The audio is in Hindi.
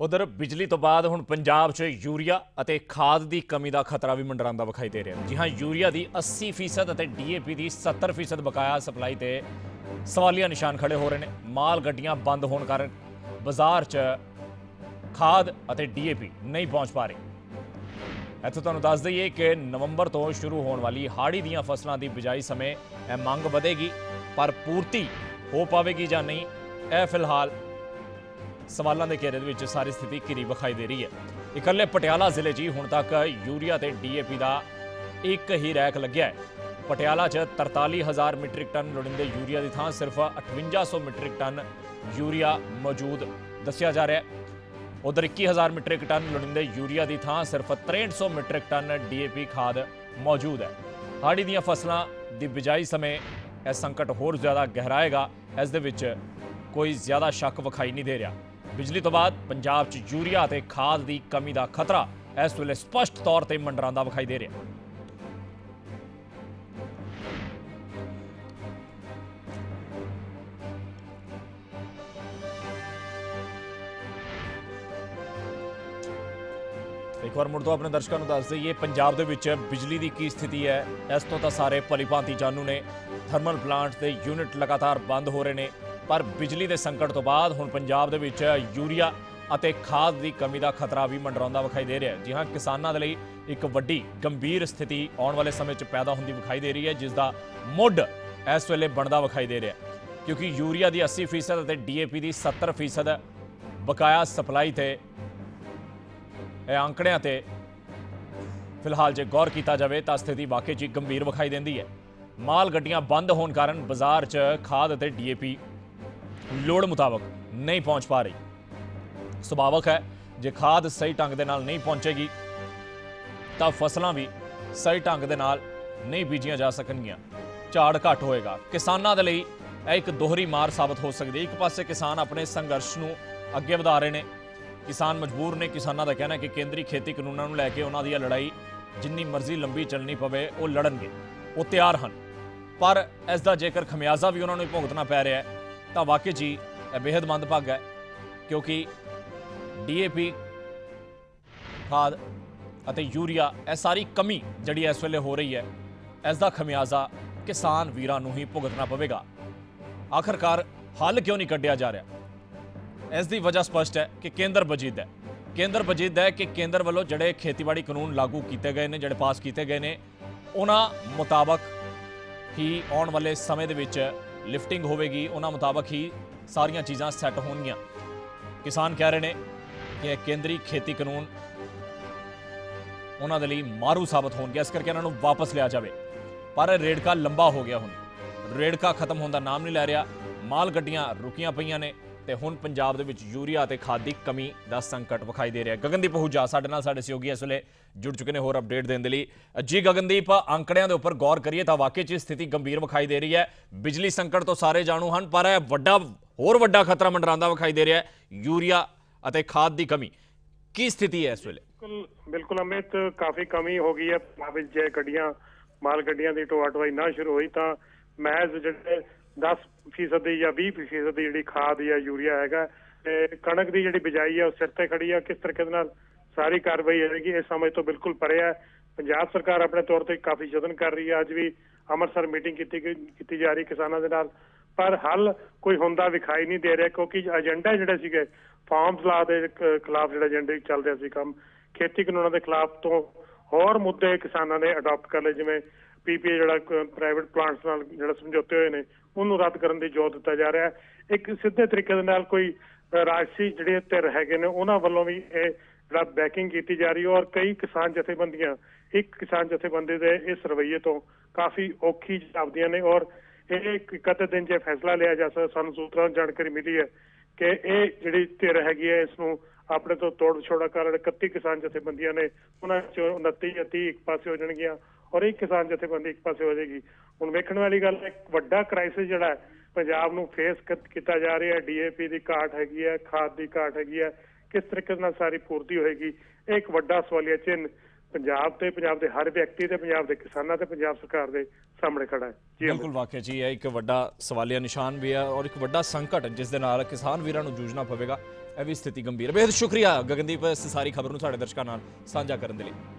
उधर बिजली तो बाद हुण पंजाब च यूरिया अते खाद की कमी का खतरा भी मंडरांदा विखाई दे रहा है। जी हाँ, यूरिया की 80% अते DAP की 70% बकाया सप्लाई ते सवालिया निशान खड़े हो रहे हैं। माल गड्डियां बंद होने कारण बाजार च खाद अते DAP नहीं पहुँच पा रही। इत्थों तुहानूं दस दईए कि नवंबर तो शुरू होने वाली हाड़ी दीयां फसलों की बिजाई समय यह मंग वधेगी, पर पूर्ति हो पाएगी या नहीं, यह फिलहाल सवालों के घेरे में सारी स्थिति घिरी विखाई दे रही है। इकल्ले पटियाला जिले जी हुण तक यूरिया ते DAP का एक ही रैक लग्या है। पटियाला 43,000 मीट्रिक टन लोड़ींदे यूरिया की थां सिर्फ 5800 मीट्रिक टन यूरिया मौजूद दसिया जा रहा है। उधर 21,000 मीट्रिक टन लोड़ींदे यूरिया की थां सिर्फ 6300 मीट्रिक टन DAP खाद मौजूद है। हाड़ी दीयां फसलों की बिजाई समय यह संकट होर ज़्यादा गहराएगा, इस दे विच कोई ज़्यादा शक विखाई नहीं दे रहा। बिजली तो बाद पंजाब च यूरिया ते खाद की कमी का खतरा इस वेले स्पष्ट तौर पर मंडरांदा विखाई दे रहा। एक बार मुड़ तो अपने दर्शकों को दस दईए पंजाब दे विच बिजली की की स्थिति है। इस तो सारे भली भांति जानू ने। थर्मल प्लांट के यूनिट लगातार बंद हो रहे हैं, पर बिजली के संकट तो बाद हुण पंजाब दे विच यूरिया अते खाद की कमी का खतरा भी मंडरांदा विखाई दे रहा है। जी हाँ, किसानों के लिए एक वड्डी गंभीर स्थिति आने वाले समय च पैदा होंदी विखाई दे रही है, जिसका मुड इस वेले बनदा विखाई दे रहा है, क्योंकि यूरिया की 80% अते DAP की 70% बकाया सप्लाई ते आंकड़ियां ते फिलहाल जे गौर किया जाए तो स्थिति वाकई जी गंभीर विखाई देंदी है। माल गड्डियां बंद होने कारण बाजार च खाद अते DAP लोड़ मुताबक नहीं पहुँच पा रही। सुभावक है, जे खाद सही ढंग के नाल नहीं पहुँचेगी तो फसलों भी सही ढंग के नाल नहीं बीजिया जा सकनगियां, झाड़ घट होएगा। किसानों के लिए एक दोहरी मार साबित हो सकती है। एक पासे किसान अपने संघर्ष नूं अगे वधा रहे हैं, किसान मजबूर ने। किसानों का कहना है कि केंद्रीय खेती कानूनों लैके उन्होंने यह लड़ाई जिनी मर्जी लंबी चलनी पवे वह लड़नगे, वो तैयार हैं, पर इसका जेकर खमियाजा भी उन्होंने भुगतना पै रहा है तो वाकई जी यह बेहद मंदभागा है, क्योंकि DAP खाद अते यूरिया यह सारी कमी जिहड़ी इस वेले हो रही है, इसका खमियाजा किसान वीरां नूं ही भुगतना पवेगा। आखिरकार हल क्यों नहीं कढ़िया जा रहा? इसकी वजह स्पष्ट है कि केंद्र बजीद है। केंद्र बजीद है कि केंद्र वालों जिहड़े खेतीबाड़ी कानून लागू किए गए हैं, जिहड़े पास किए गए हैं, उन्हां मुताबक ही आने वाले समय के विच लिफ्टिंग होगी, उन्होंने मुताबक ही सारिया चीज़ा सैट होनगियां। किसान कह रहे हैं कि केंद्रीय खेती कानून उन्होंने लिए मारू साबित होगा, इस करके उन्होंने वापस लिया जाए, पर रेड़का लंबा हो गया। हुण रेड़का खत्म होने का नाम नहीं लै रहा। माल गड्डियां रुकिया पईयां ने ते हुण पंजाब दे विच यूरिया ते खाद की कमी का संकट विखाई दे रहा है। गगनदीप आहूजा साडे नाल साडे सहयोगी इस वेले जुड़ चुके हैं होर अपडेट देने लई। जी गगनदीप, आंकड़ियां दे उपर गौर करिए तां वाकई च स्थिति गंभीर विखाई दे रही है। बिजली संकट तो सारे जाणू हन, पर वड्डा होर वड्डा खतरा मंडरांदा विखाई दे रहा है यूरिया अते खाद की कमी। की स्थिति है इस वेले? बिल्कुल अमित, काफ़ी कमी हो गई है। पंजाब जे गड्डियां माल गड्डियां दी ढोआ ढोआई ना शुरू हुई तां महज जिहड़े 10% या 20% जी खाद या यूरिया हैगा, कणक की जी बिजाई है सिर ते खड़ी है। किस तरीके नाल सारी कार्रवाई होगी इस समय तो बिल्कुल परे है। पंजाब सरकार अपने तौर पर काफ़ी यतन कर रही है। अज भी अमृतसर मीटिंग की जा रही किसानों के नाल, पर हल कोई होंदा विखाई नहीं दे रहा, क्योंकि एजेंडा जिहड़े फार्म ला के खिलाफ जो एजेंडे चल रहा सी, काम खेती कानूनों के खिलाफ तो होर मुद्दे किसानों ने अडॉप्ट कर ले, जिवें PPA जो प्राइवेट प्लांट्स नाल जो समझौते हुए हैं उन्होंने रद्द करने की जोर दिता जा रहा है। एक सीधे तरीके के नाल कोई राजसी जिहड़े धिर हैगे ने उन्होंने वालों भी ये जो बैकिंग की जा रही है, और कई किसान जथेबंदियां एक किसान जथेबंदी के इस रवैये तो काफ़ी औखी जापदियां ने। और ये एक अद्धे दिन जो फैसला लिया जा सकता, सानू सूत्रों जानकारी मिली है कि ये जिहड़ी धिर हैगी है इसनूं अपने तो तोड़ विछोड़ा कारण 31 किसान जथेबंदियां ने, उन्हां चों 29 या 30 एक पासे हो जाणगियां और एक किसान जथेबंदी एक पासे हो जाएगी। हुण वेखण वाली गल है, एक वड्डा क्राइसिस जिहड़ा पंजाब नूं फेस किया जा रहा है। DAP की घाट हैगी है, खाद की घाट हैगी है, किस तरीके नाल सारी पूर्ति होएगी, एक वड्डा सवालिया चिन्ह पंजाब ते पंजाब दे हर व्यक्ति ते पंजाब दे किसानां ते पंजाब सरकार दे सामने खड़ा है। बिल्कुल वाकई जी है एक वड्डा सवालिया निशान भी है और एक वड्डा संकट जिस दे नाल किसान वीरां नूं जूझना पवेगा। यह भी स्थिति गंभीर है। बेहद शुक्रिया गगनदीप, सारी खबर को साढ़े दर्शकों साझा करने के लिए।